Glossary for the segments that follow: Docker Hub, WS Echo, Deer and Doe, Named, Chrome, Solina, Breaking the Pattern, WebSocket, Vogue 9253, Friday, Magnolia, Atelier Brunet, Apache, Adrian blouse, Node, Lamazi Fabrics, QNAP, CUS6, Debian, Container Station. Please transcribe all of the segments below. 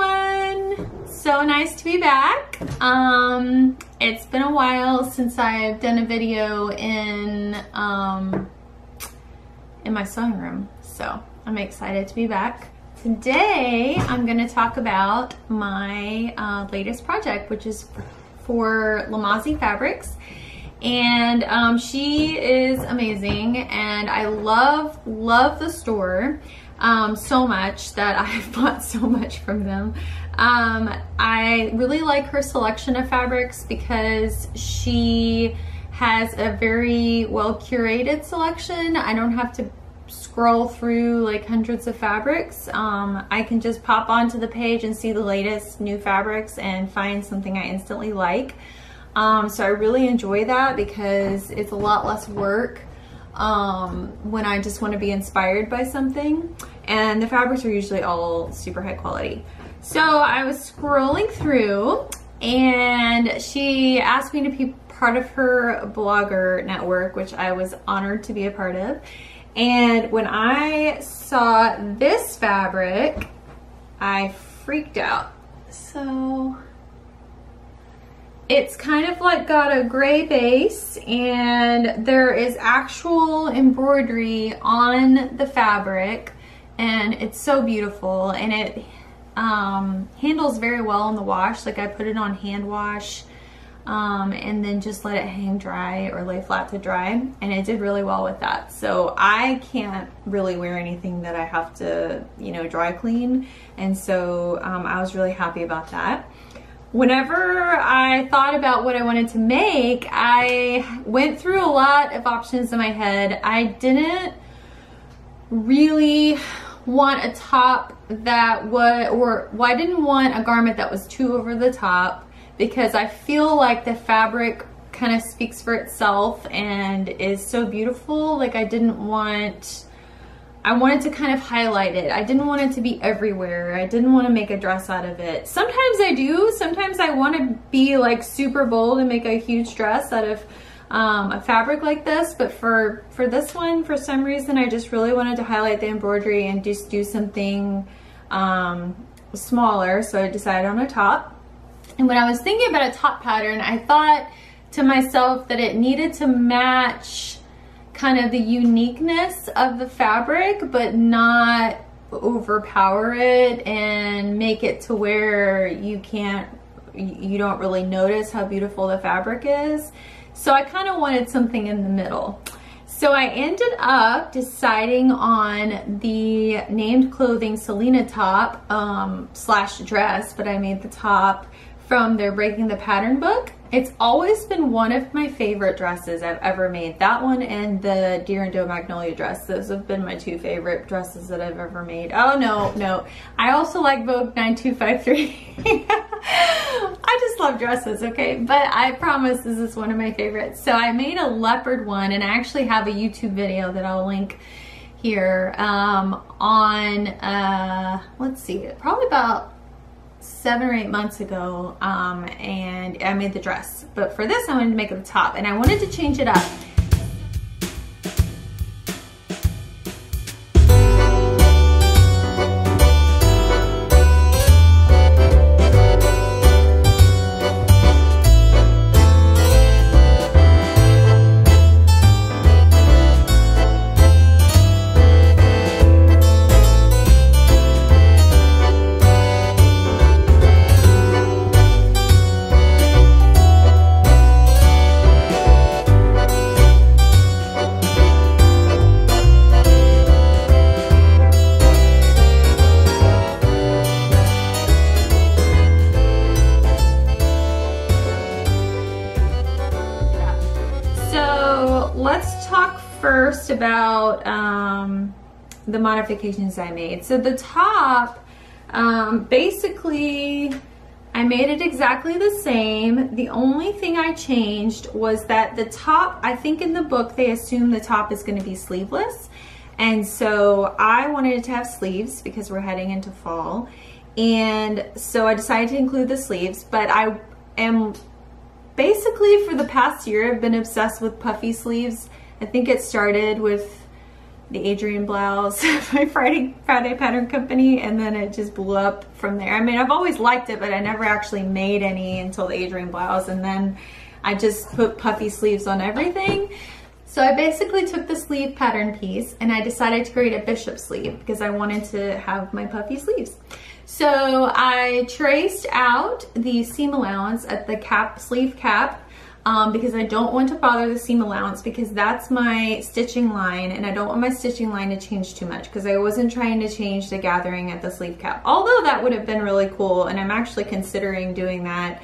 everyone! So nice to be back. It's been a while since I've done a video in my sewing room, so I'm excited to be back. Today I'm going to talk about my latest project, which is for Lamazi Fabrics, and she is amazing and I love the store so much that I've bought so much from them. I really like her selection of fabrics because she has a very well curated selection. I don't have to scroll through like hundreds of fabrics. I can just pop onto the page and see the latest new fabrics and find something I instantly like. So I really enjoy that because it's a lot less work when I just want to be inspired by something, and the fabrics are usually all super high quality. So I was scrolling through and she asked me to be part of her blogger network, which I was honored to be a part of. And when I saw this fabric, I freaked out. So it's kind of like got a gray base and there is actual embroidery on the fabric, and it's so beautiful, and it handles very well in the wash. Like I put it on hand wash and then just let it hang dry or lay flat to dry, and it did really well with that. So I can't really wear anything that I have to, you know, dry clean, and so I was really happy about that. Whenever I thought about what I wanted to make, I went through a lot of options in my head. I didn't really want a top that was, or well, I didn't want a garment that was too over the top, because I feel like the fabric kind of speaks for itself and is so beautiful. Like I wanted to kind of highlight it. I didn't want it to be everywhere. I didn't want to make a dress out of it. Sometimes I do. Sometimes I want to be like super bold and make a huge dress out of a fabric like this, but for this one, for some reason, I just really wanted to highlight the embroidery and just do something smaller, so I decided on a top. And when I was thinking about a top pattern, I thought to myself that it needed to match kind of the uniqueness of the fabric, but not overpower it and make it to where you don't really notice how beautiful the fabric is. So I kind of wanted something in the middle. So I ended up deciding on the Named Clothing Solina top slash dress, but I made the top from their Breaking the Pattern book. It's always been one of my favorite dresses I've ever made. That one and the Deer and Doe Magnolia dress. Those have been my two favorite dresses that I've ever made. Oh no, no. I also like Vogue 9253. I just love dresses, okay? But I promise this is one of my favorites. So I made a leopard one, and I actually have a YouTube video that I'll link here on, let's see, probably about 7 or 8 months ago, and I made the dress, but for this I wanted to make it the top, and I wanted to change it up. Let's talk first about the modifications I made. So the top, basically I made it exactly the same. The only thing I changed was that the top, I think in the book they assume the top is going to be sleeveless, and so I wanted it to have sleeves because we're heading into fall, and so I decided to include the sleeves. But I am basically for the past year I've been obsessed with puffy sleeves. I think it started with the Adrian blouse, my Friday pattern company, and then it just blew up from there. I mean, I've always liked it, but I never actually made any until the Adrian blouse, and then I just put puffy sleeves on everything. So I basically took the sleeve pattern piece and I decided to create a bishop sleeve because I wanted to have my puffy sleeves. So I traced out the seam allowance at the cap, sleeve cap, because I don't want to bother the seam allowance because that's my stitching line, and I don't want my stitching line to change too much because I wasn't trying to change the gathering at the sleeve cap. Although that would have been really cool, and I'm actually considering doing that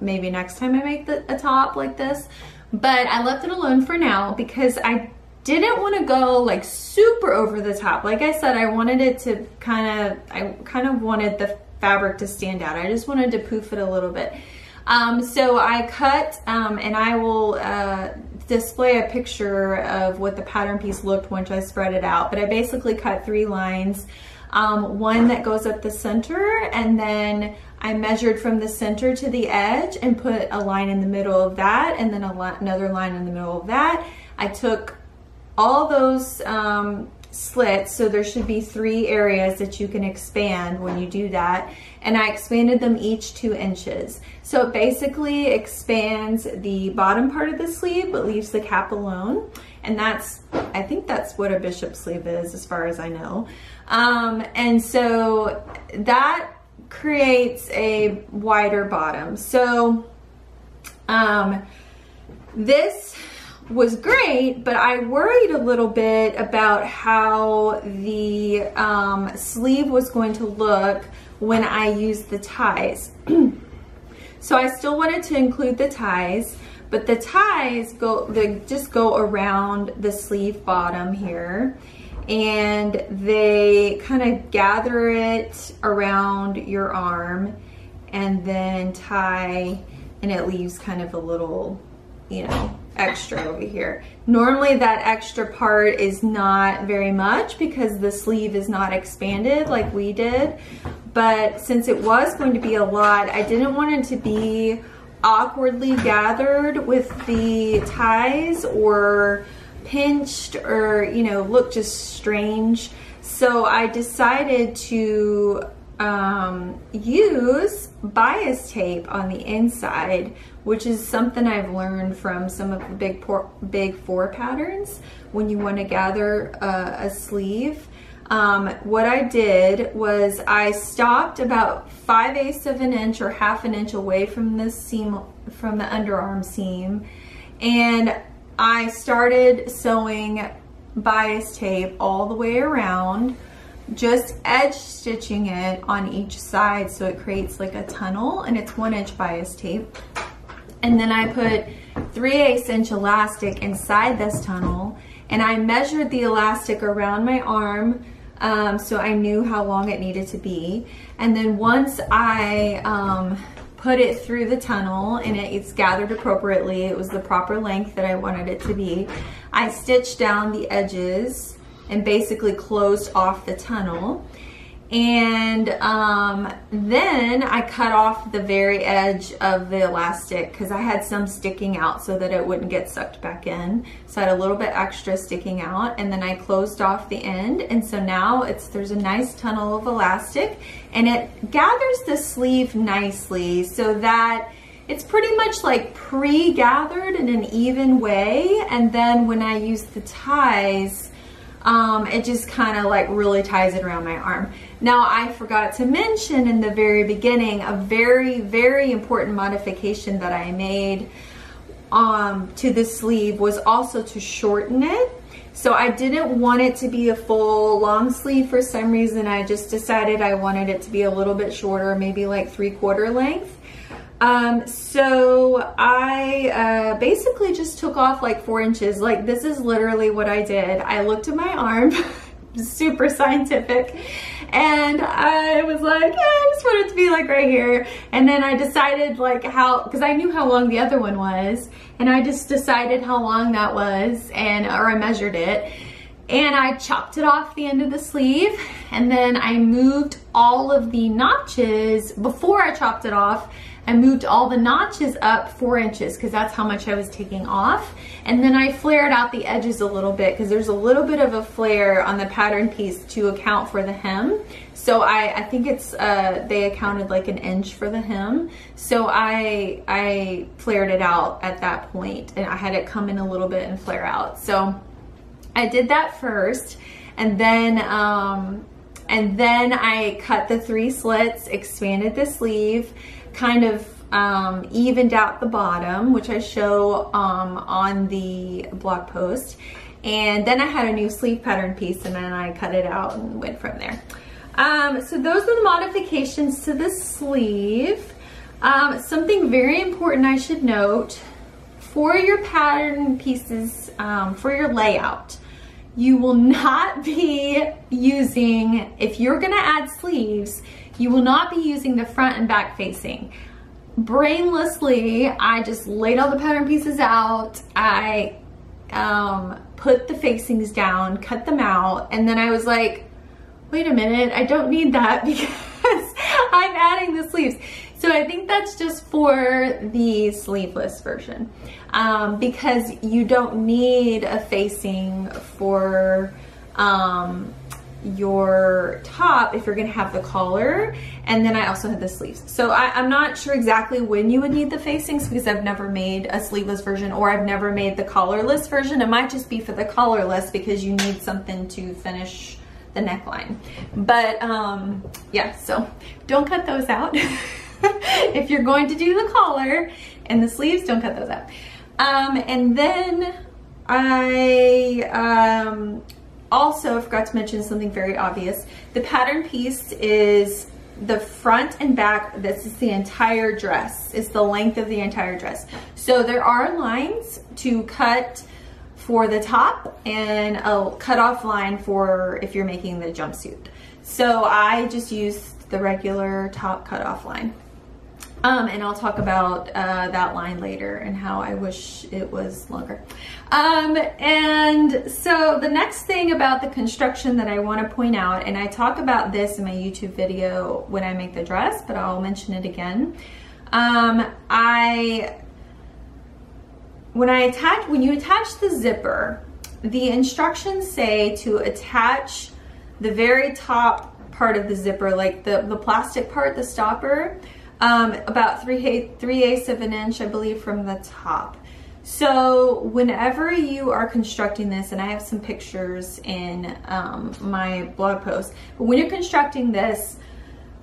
maybe next time I make a top like this. But I left it alone for now because I didn't want to go like super over the top. Like I said, I wanted it to I kind of wanted the fabric to stand out. I just wanted to poof it a little bit. So I cut, and I will display a picture of what the pattern piece looked once I spread it out. But I basically cut 3 lines, one that goes up the center, and then I measured from the center to the edge and put a line in the middle of that, and then another line in the middle of that. I took all those slits, so there should be 3 areas that you can expand when you do that, and I expanded them each 2 inches. So it basically expands the bottom part of the sleeve but leaves the cap alone, and that's, I think that's what a bishop sleeve is as far as I know. And so that creates a wider bottom. So this was great, but I worried a little bit about how the sleeve was going to look when I used the ties. So I still wanted to include the ties, but the ties just go around the sleeve bottom here, and they kind of gather it around your arm and then tie, and it leaves kind of a little, you know, extra over here. Normally that extra part is not very much because the sleeve is not expanded like we did, but since it was going to be a lot, I didn't want it to be awkwardly gathered with the ties or pinched or, you know, look just strange. So I decided to use bias tape on the inside, which is something I've learned from some of the big four patterns when you want to gather a sleeve. What I did was I stopped about 5/8 of an inch or 1/2 an inch away from the seam, from the underarm seam, and I started sewing bias tape all the way around, just edge stitching it on each side so it creates like a tunnel, and it's 1 inch bias tape. And then I put 3/8 inch elastic inside this tunnel, and I measured the elastic around my arm, so I knew how long it needed to be. And then once I put it through the tunnel and it's gathered appropriately, it was the proper length that I wanted it to be, I stitched down the edges and basically closed off the tunnel, and then I cut off the very edge of the elastic because I had some sticking out so that it wouldn't get sucked back in, so I had a little bit extra sticking out, and then I closed off the end, and so now there's a nice tunnel of elastic, and it gathers the sleeve nicely so that it's pretty much like pre-gathered in an even way. And then when I use the ties, it just kind of like really ties it around my arm. Now, I forgot to mention in the very beginning a very, very important modification that I made to the sleeve was also to shorten it. So I didn't want it to be a full long sleeve for some reason. I just decided I wanted it to be a little bit shorter, maybe like 3/4 length. So I basically just took off like 4 inches. Like, this is literally what I did. I looked at my arm, super scientific, and I was like, yeah, I just want it to be like right here. And then I decided like how, because I knew how long the other one was, and I just decided how long that was, and or I measured it. and I chopped it off the end of the sleeve, and then I moved all of the notches. Before I chopped it off, I moved all the notches up 4 inches because that's how much I was taking off. And then I flared out the edges a little bit because there's a little bit of a flare on the pattern piece to account for the hem. So I think it's, they accounted like an inch for the hem. So I flared it out at that point, and I had it come in a little bit and flare out. So I did that first, and then I cut the 3 slits, expanded the sleeve, kind of evened out the bottom, which I show on the blog post. And then I had a new sleeve pattern piece, and then I cut it out and went from there. So those are the modifications to the sleeve. Something very important I should note, for your pattern pieces, for your layout, you will not be using, if you're gonna add sleeves, you will not be using the front and back facing. Brainlessly, I just laid all the pattern pieces out, I put the facings down, cut them out, and then I was like, wait a minute, I don't need that because I'm adding the sleeves. So I think that's just for the sleeveless version, because you don't need a facing for your top if you're gonna have the collar. And then I also had the sleeves. So I'm not sure exactly when you would need the facings because I've never made a sleeveless version, or I've never made the collarless version. It might just be for the collarless because you need something to finish the neckline. But yeah, so don't cut those out. If you're going to do the collar and the sleeves, don't cut those out. And then I also forgot to mention something very obvious. The pattern piece is the front and back. This is the entire dress. It's the length of the entire dress. So there are lines to cut for the top and a cutoff line for if you're making the jumpsuit. So I just used the regular top cutoff line. And I'll talk about that line later and how I wish it was longer. And so the next thing about the construction that I want to point out, and I talk about this in my YouTube video when I make the dress, but I'll mention it again. When you attach the zipper, the instructions say to attach the very top part of the zipper, like the plastic part, the stopper, about 3/8 of an inch, I believe, from the top. So whenever you are constructing this, and I have some pictures in my blog post, but when you're constructing this,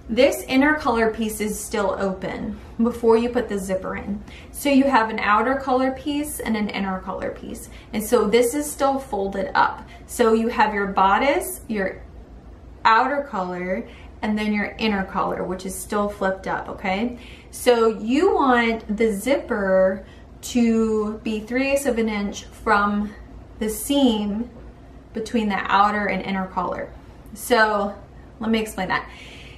this inner collar piece is still open before you put the zipper in. So you have an outer collar piece and an inner collar piece. And so this is still folded up. So you have your bodice, your outer collar, and then your inner collar, which is still flipped up, okay? So you want the zipper to be 3/8 of an inch from the seam between the outer and inner collar. So let me explain that.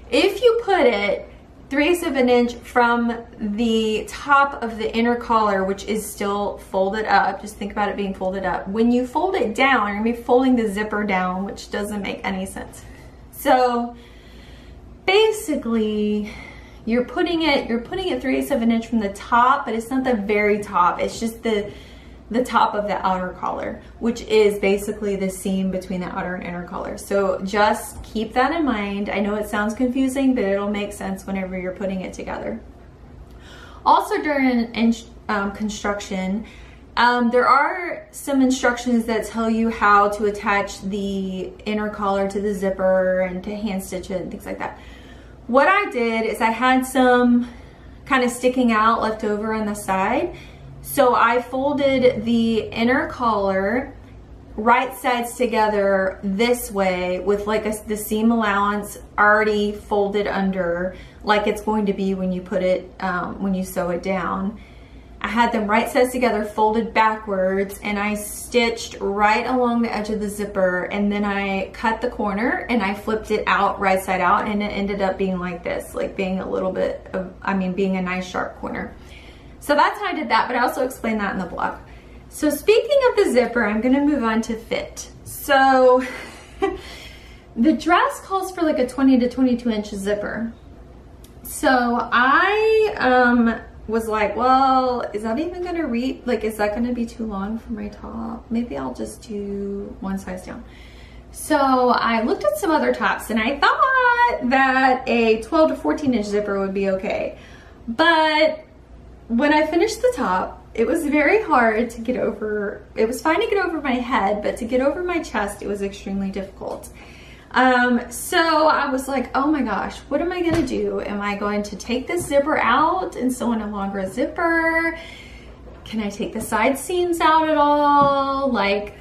If you put it 3/8 of an inch from the top of the inner collar, which is still folded up, just think about it being folded up. When you fold it down, you're gonna be folding the zipper down, which doesn't make any sense. So basically, you're putting it 3/8 of an inch from the top, but it's not the very top. It's just the top of the outer collar, which is basically the seam between the outer and inner collar. So just keep that in mind. I know it sounds confusing, but it'll make sense whenever you're putting it together. Also during construction, there are some instructions that tell you how to attach the inner collar to the zipper and to hand stitch it and things like that. What I did is I had some kind of sticking out left over on the side. So I folded the inner collar right sides together this way with like the seam allowance already folded under, like it's going to be when you put it, when you sew it down. I had them right sides together, folded backwards, and I stitched right along the edge of the zipper, and then I cut the corner and I flipped it out right side out, and it ended up being like this, like being a little bit of, being a nice sharp corner. So that's how I did that, but I also explained that in the blog. So speaking of the zipper, I'm gonna move on to fit. So the dress calls for like a 20 to 22 inch zipper. So I was like, well, is that even gonna reach? Like, is that gonna be too long for my top? Maybe I'll just do one size down. So I looked at some other tops and I thought that a 12 to 14 inch zipper would be okay. But when I finished the top, it was very hard to get over. It was fine to get over my head, but to get over my chest, it was extremely difficult. So I was like, oh my gosh, what am I gonna do? Am I going to take this zipper out and sew in a longer zipper? Can I take the side seams out at all? Like,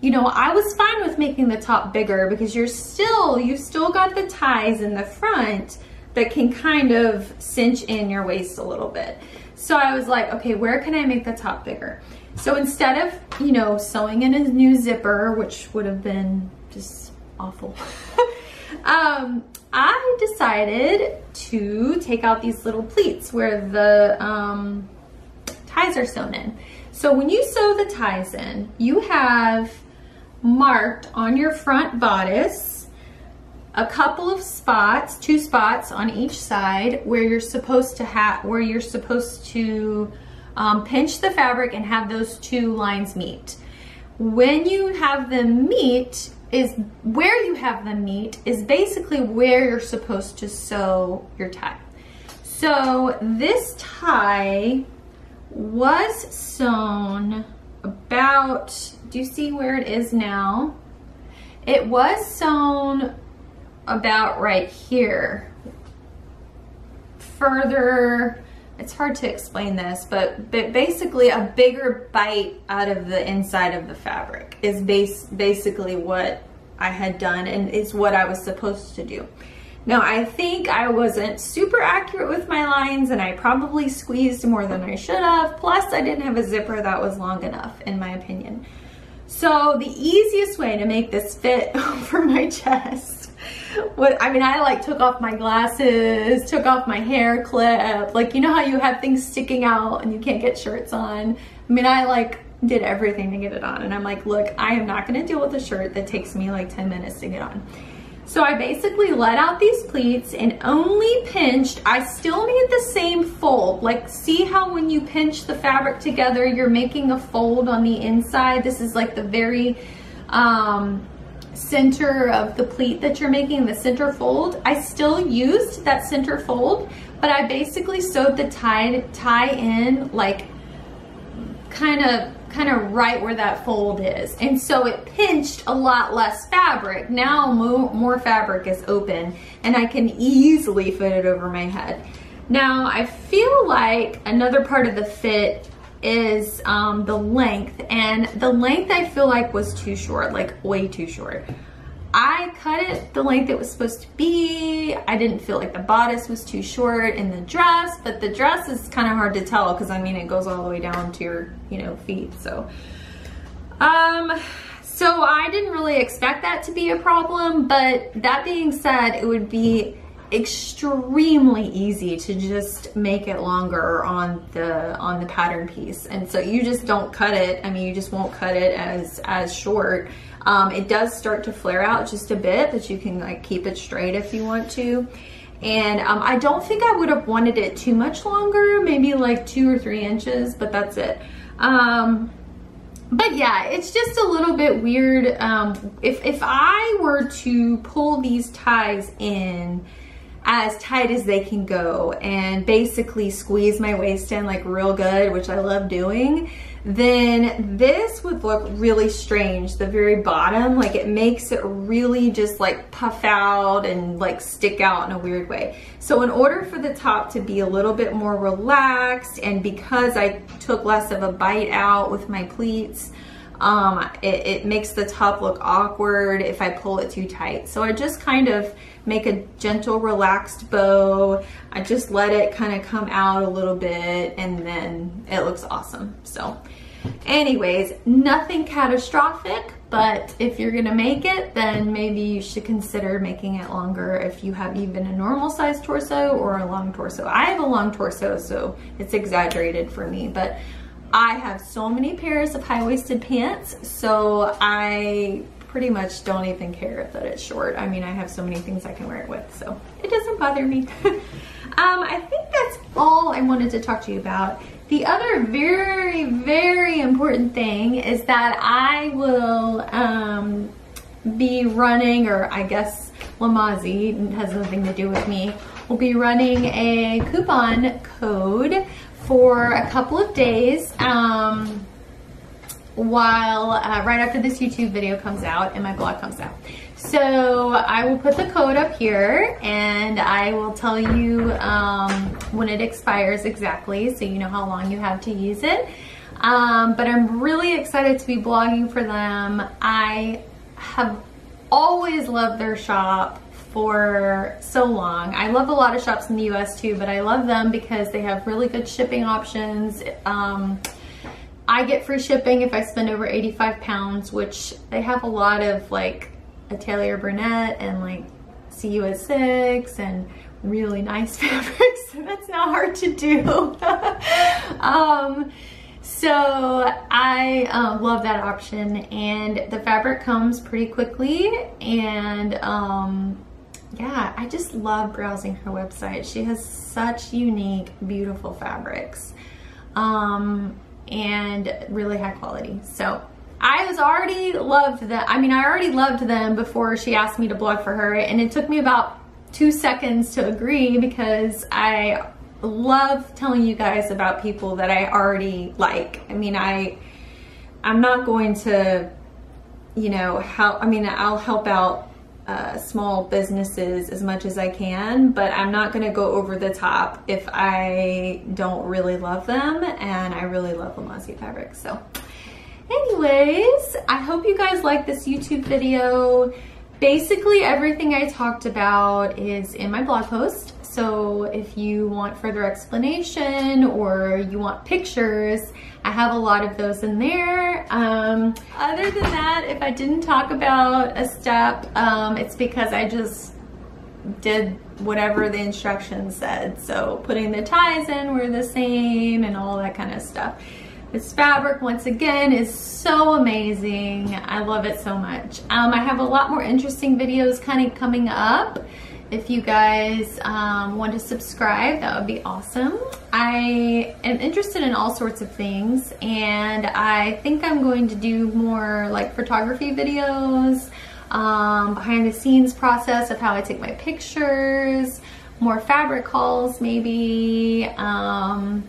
you know, I was fine with making the top bigger because you've still got the ties in the front that can kind of cinch in your waist a little bit. So I was like, okay, where can I make the top bigger? So instead of, you know, sewing in a new zipper, which would have been just awful, I decided to take out these little pleats where the ties are sewn in. So when you sew the ties in, you have marked on your front bodice a couple of spots, 2 spots on each side where you're supposed to pinch the fabric and have those 2 lines meet. When you have them meet is basically where you're supposed to sew your tie. So this tie was sewn about, do you see where it is now? It was sewn about right here. Further, it's hard to explain this, but basically a bigger bite out of the inside of the fabric is basically what I had done and is what I was supposed to do. Now, I think I wasn't super accurate with my lines and I probably squeezed more than I should have. Plus, I didn't have a zipper that was long enough, in my opinion. So the easiest way to make this fit over my chest, I like took off my glasses, took off my hair clip. Like, you know how you have things sticking out and you can't get shirts on? I like did everything to get it on. And I'm like, look, I am not gonna deal with a shirt that takes me like 10 minutes to get on. So I basically let out these pleats and only pinched. I still made the same fold. Like, see how when you pinch the fabric together, you're making a fold on the inside? This is like the very center of the pleat that you're making, the center fold. I still used that center fold, but I basically sewed the tie in like kind of right where that fold is. And so it pinched a lot less fabric. Now more fabric is open and I can easily fit it over my head. Now I feel like another part of the fit is the length, and the length I feel like was too short, like way too short. I cut it the length it was supposed to be. I didn't feel like the bodice was too short in the dress, but the dress is kind of hard to tell because it goes all the way down to your, feet. So, so I didn't really expect that to be a problem, but that being said, it would be extremely easy to just make it longer on the pattern piece. And so you just don't cut it. You just won't cut it as short. It does start to flare out just a bit, but you can like keep it straight if you want to. And I don't think I would have wanted it too much longer, maybe like 2 or 3 inches, but that's it. But yeah, it's just a little bit weird. If I were to pull these ties in as tight as they can go and basically squeeze my waist in like real good, which I love doing, then this would look really strange. The very bottom, like it makes it really just like puff out and like stick out in a weird way. So in order for the top to be a little bit more relaxed, and because I took less of a bite out with my pleats, it makes the top look awkward if I pull it too tight. So I just kind of make a gentle relaxed bow. I just let it kind of come out a little bit and then it looks awesome. So anyways, nothing catastrophic, but if you're gonna make it, then maybe you should consider making it longer if you have even a normal size torso or a long torso. I have a long torso, so it's exaggerated for me, but I have so many pairs of high-waisted pants, so I pretty much don't even care that it's short. I mean, I have so many things I can wear it with, so it doesn't bother me. I think that's all I wanted to talk to you about. The other very, very important thing is that I will be running, or I guess Lamazi has nothing to do with me, will be running a coupon code for a couple of days while right after this YouTube video comes out and my blog comes out. So I will put the code up here and I will tell you when it expires exactly, so you know how long you have to use it. But I'm really excited to be blogging for them. I have always loved their shop for so long. I love a lot of shops in the US too, but I love them because they have really good shipping options. I get free shipping if I spend over 85 pounds, which they have a lot of, like Atelier Brunet and like CUS6 and really nice fabrics, so that's not hard to do. So I love that option, and the fabric comes pretty quickly, and yeah, I just love browsing her website. She has such unique, beautiful fabrics and really high quality. So I already loved them before she asked me to blog for her, and it took me about 2 seconds to agree because I love telling you guys about people that I already like. I mean, I'm not going to, you know, help. I mean, I'll help out small businesses as much as I can, but I'm not going to go over the top if I don't really love them, and I really love Lamazi Fabrics. So anyways, I hope you guys like this YouTube video. Basically everything I talked about is in my blog post, so if you want further explanation or you want pictures, I have a lot of those in there. Other than that, if I didn't talk about a step, it's because I just did whatever the instructions said. So putting the ties in were the same and all that kind of stuff. This fabric, once again, is so amazing. I love it so much. I have a lot more interesting videos kind of coming up. If you guys want to subscribe, that would be awesome. I am interested in all sorts of things, and I think I'm going to do more like photography videos, behind the scenes process of how I take my pictures, more fabric hauls maybe, and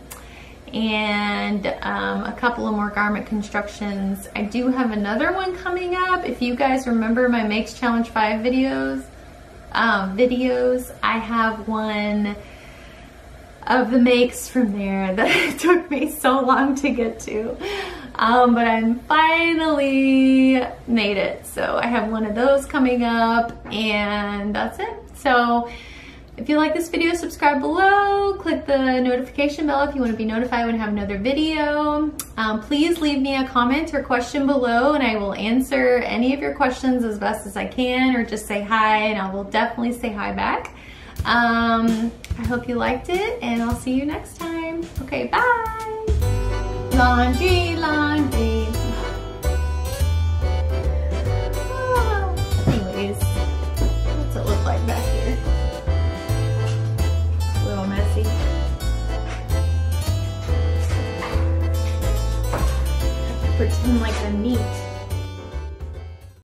a couple of more garment constructions. I do have another one coming up. If you guys remember my Makes Challenge 5 videos, I have one of the makes from there that it took me so long to get to, but I finally made it, so I have one of those coming up, and that's it. So if you like this video, subscribe below, click the notification bell if you want to be notified when I have another video. Please leave me a comment or question below, and I will answer any of your questions as best as I can, or just say hi and I will definitely say hi back. I hope you liked it, and I'll see you next time. Okay, bye. Laundry, laundry.